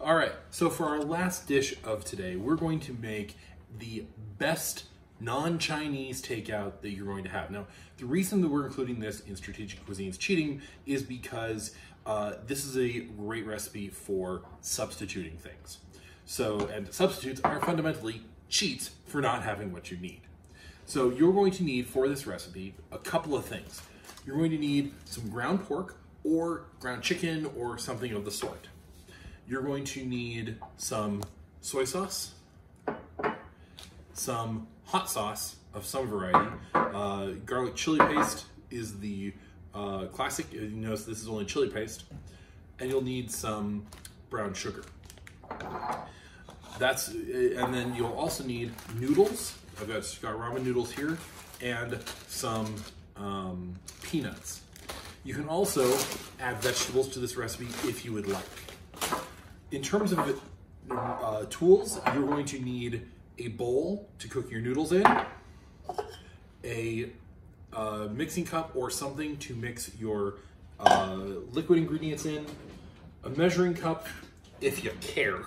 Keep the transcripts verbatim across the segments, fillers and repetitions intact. All right, so for our last dish of today, we're going to make the best non-Chinese takeout that you're going to have. Now, the reason that we're including this in Strategic Cuisine's Cheating is because uh, this is a great recipe for substituting things. So, and substitutes are fundamentally cheats for not having what you need. So you're going to need, for this recipe, a couple of things. You're going to need some ground pork or ground chicken or something of the sort. You're going to need some soy sauce, some hot sauce of some variety. Uh, garlic chili paste is the uh, classic. You notice this is only chili paste. And you'll need some brown sugar. That's, and then you'll also need noodles. I've got, got ramen noodles here, and some um, peanuts. You can also add vegetables to this recipe if you would like. In terms of uh, tools, you're going to need a bowl to cook your noodles in, a uh, mixing cup or something to mix your uh, liquid ingredients in, a measuring cup if you care,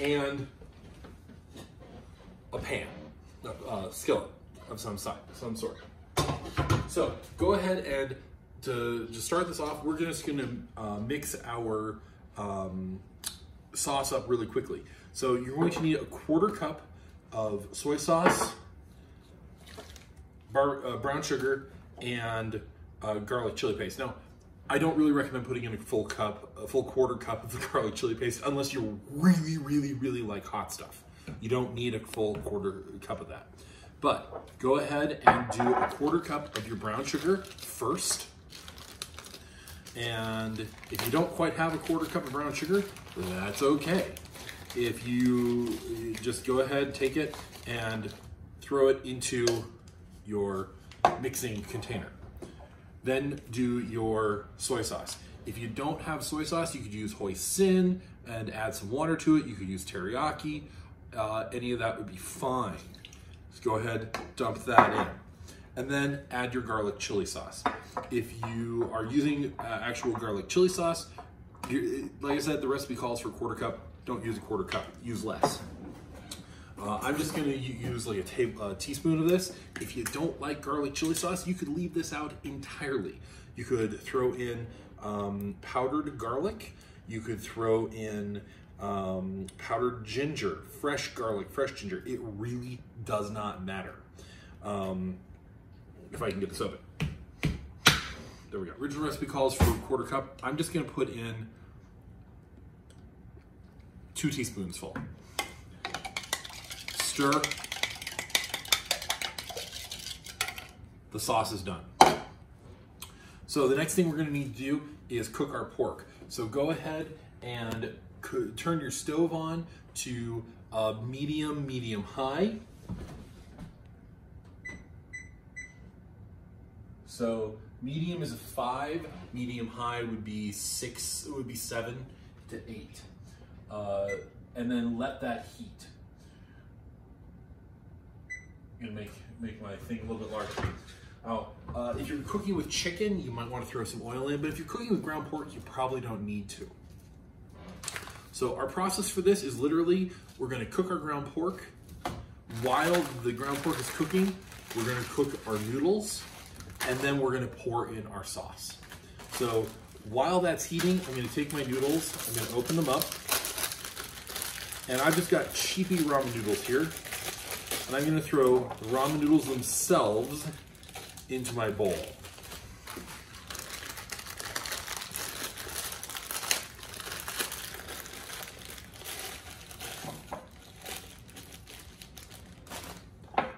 and a pan, a skillet of some side, some sort. So go ahead and to, to start this off, we're just gonna uh, mix our um, sauce up really quickly. So you're going to need a quarter cup of soy sauce, bar, uh, brown sugar, and uh, garlic chili paste. Now, I don't really recommend putting in a full cup, a full quarter cup of the garlic chili paste unless you really, really, really like hot stuff. You don't need a full quarter cup of that. But go ahead and do a quarter cup of your brown sugar first. And if you don't quite have a quarter cup of brown sugar, that's okay. If you just go ahead, take it and throw it into your mixing container. Then do your soy sauce. If you don't have soy sauce, you could use hoisin and add some water to it. You could use teriyaki. Uh, any of that would be fine. Just go ahead, dump that in. And then add your garlic chili sauce. If you are using uh, actual garlic chili sauce, like I said, the recipe calls for a quarter cup. Don't use a quarter cup, use less. Uh, I'm just gonna use like a, table, a teaspoon of this. If you don't like garlic chili sauce, you could leave this out entirely. You could throw in um, powdered garlic. You could throw in um, powdered ginger, fresh garlic, fresh ginger. It really does not matter. Um, if I can get this open. There we go. Original recipe calls for a quarter cup. I'm just gonna put in two teaspoons full. Stir. The sauce is done. So the next thing we're gonna need to do is cook our pork. So go ahead and turn your stove on to uh, medium, medium high. So medium is a five, medium high would be six, it would be seven to eight. Uh, and then let that heat. I'm gonna make, make my thing a little bit larger. Oh, uh, if you're cooking with chicken, you might wanna throw some oil in, but if you're cooking with ground pork, you probably don't need to. So our process for this is literally, we're gonna cook our ground pork. While the ground pork is cooking, we're gonna cook our noodles, and then we're gonna pour in our sauce. So while that's heating, I'm gonna take my noodles, I'm gonna open them up. And I've just got cheapy ramen noodles here. And I'm gonna throw the ramen noodles themselves into my bowl.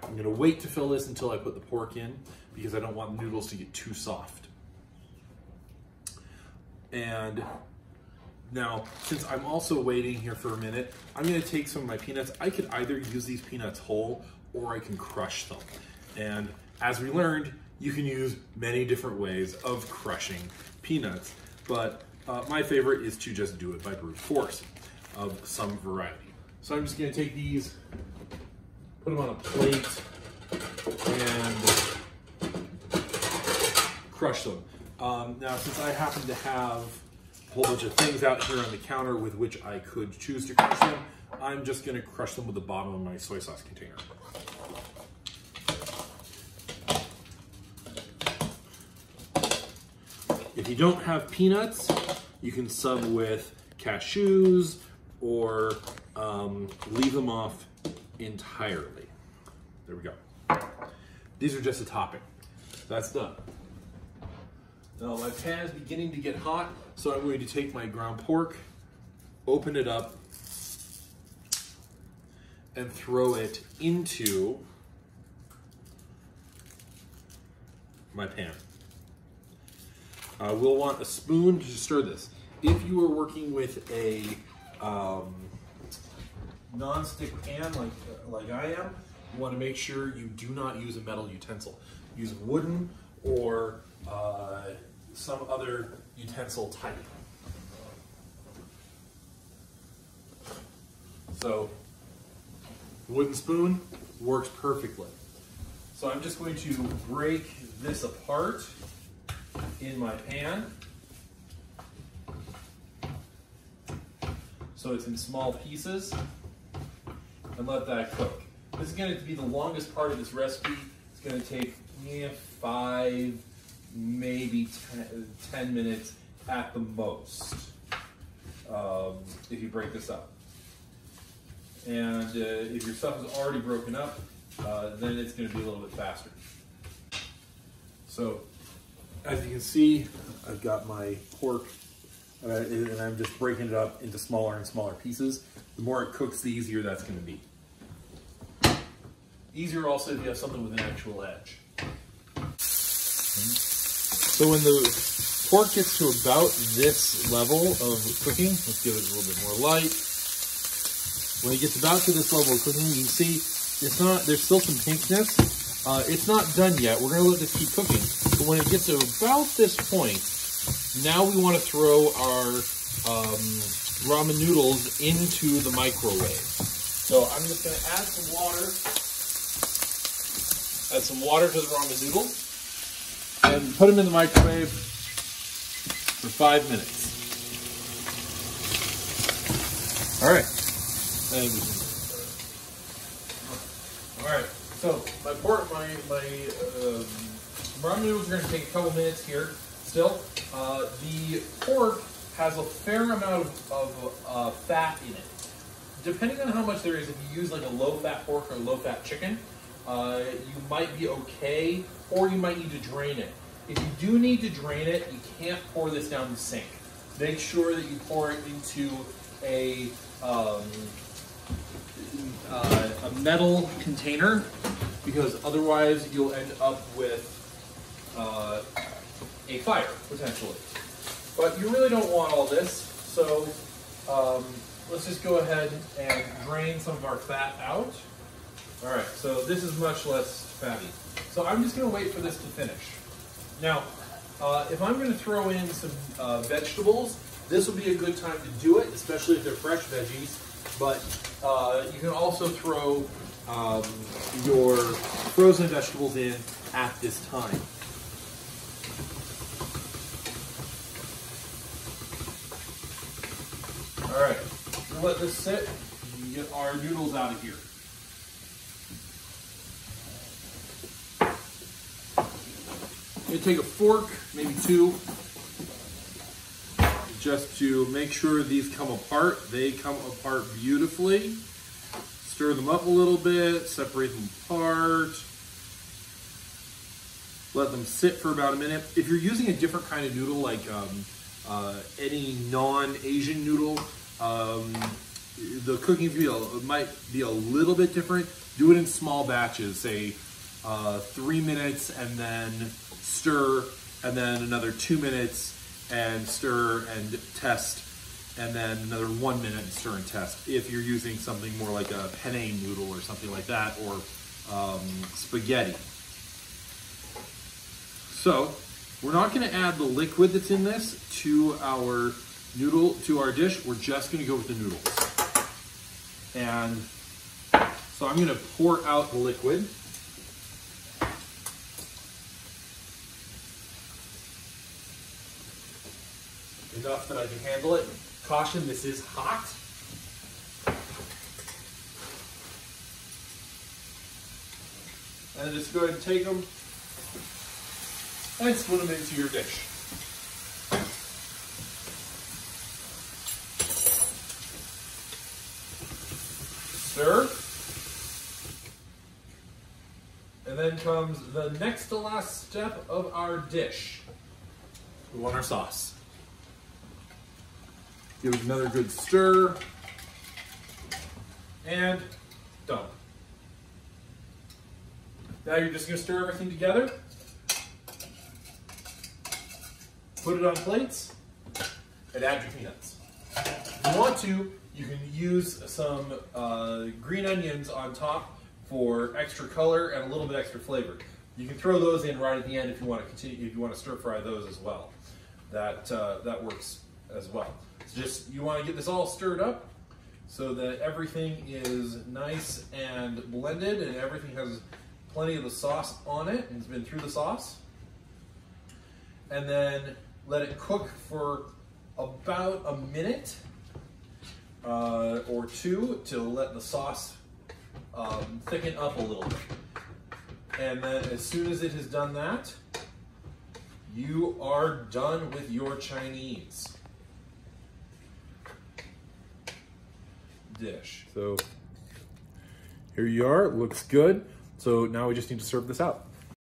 I'm gonna wait to fill this until I put the pork in because I don't want the noodles to get too soft. And now, since I'm also waiting here for a minute, I'm gonna take some of my peanuts. I could either use these peanuts whole or I can crush them. And as we learned, you can use many different ways of crushing peanuts, but uh, my favorite is to just do it by brute force of some variety. So I'm just gonna take these, put them on a plate, and crush them. Um, now, since I happen to have a whole bunch of things out here on the counter with which I could choose to crush them. I'm just gonna crush them with the bottom of my soy sauce container. If you don't have peanuts, you can sub with cashews or um, leave them off entirely. There we go. These are just a topping. That's done. Now my pan is beginning to get hot, so I'm going to take my ground pork, open it up, and throw it into my pan. Uh, we'll want a spoon to stir this. If you are working with a um, non-stick pan like, like I am, you want to make sure you do not use a metal utensil. Use a wooden or uh, some other utensil type. So, wooden spoon works perfectly. So I'm just going to break this apart in my pan, so it's in small pieces, and let that cook. This is going to be the longest part of this recipe. It's going to take yeah, five, maybe ten, ten minutes at the most, um, if you break this up. And uh, if your stuff is already broken up, uh, then it's going to be a little bit faster. So, as you can see, I've got my pork, uh, and I'm just breaking it up into smaller and smaller pieces. The more it cooks, the easier that's going to be. Easier also if you have something with an actual edge. So when the pork gets to about this level of cooking, let's give it a little bit more light. When it gets about to this level of cooking, you can see it's not. There's still some pinkness. Uh, it's not done yet. We're going to let this keep cooking. But when it gets to about this point, now we want to throw our um, ramen noodles into the microwave. So I'm just going to add some water. Add some water to the ramen noodle. And put them in the microwave for five minutes. All right. And, all right. So my pork, my, my um, ramen noodles are going to take a couple minutes here still. Uh, the pork has a fair amount of, of uh, fat in it. Depending on how much there is, if you use like a low-fat pork or low-fat chicken, uh, you might be okay, or you might need to drain it. If you do need to drain it, you can't pour this down the sink. Make sure that you pour it into a, um, uh, a metal container, because otherwise you'll end up with uh, a fire, potentially. But you really don't want all this, so um, let's just go ahead and drain some of our fat out. All right, so this is much less fatty. So I'm just gonna wait for this to finish. Now, uh, if I'm gonna throw in some uh, vegetables, this will be a good time to do it, especially if they're fresh veggies, but uh, you can also throw Um, your frozen vegetables in at this time. All right, we'll let this sit and get our noodles out of here. I'm gonna take a fork, maybe two, just to make sure these come apart. They come apart beautifully. Stir them up a little bit, separate them apart, let them sit for about a minute. If you're using a different kind of noodle, like um, uh, any non-Asian noodle, um, the cooking might be a little bit different. Do it in small batches, say uh, three minutes and then stir, and then another two minutes and stir and test, and then another one minute and stir and test if you're using something more like a penne noodle or something like that, or um, spaghetti. So we're not gonna add the liquid that's in this to our noodle, to our dish. We're just gonna go with the noodles. And so I'm gonna pour out the liquid. enough that I can handle it. Caution, this is hot. And then just go ahead and take them and split them into your dish. Serve. And then comes the next to last step of our dish. We want our sauce. Give it another good stir. And done. Now you're just going to stir everything together. Put it on plates and add your peanuts. If you want to, you can use some uh, green onions on top for extra color and a little bit extra flavor. You can throw those in right at the end if you want to continue. If you want to stir fry those as well, that uh, that works as well. So just you want to get this all stirred up so that everything is nice and blended and everything has plenty of the sauce on it and it's been through the sauce. And then let it cook for about a minute uh, or two to let the sauce Um, thicken up a little bit. And then as soon as it has done that, you are done with your Chinese dish. So here you are, it looks good. So now we just need to serve this out.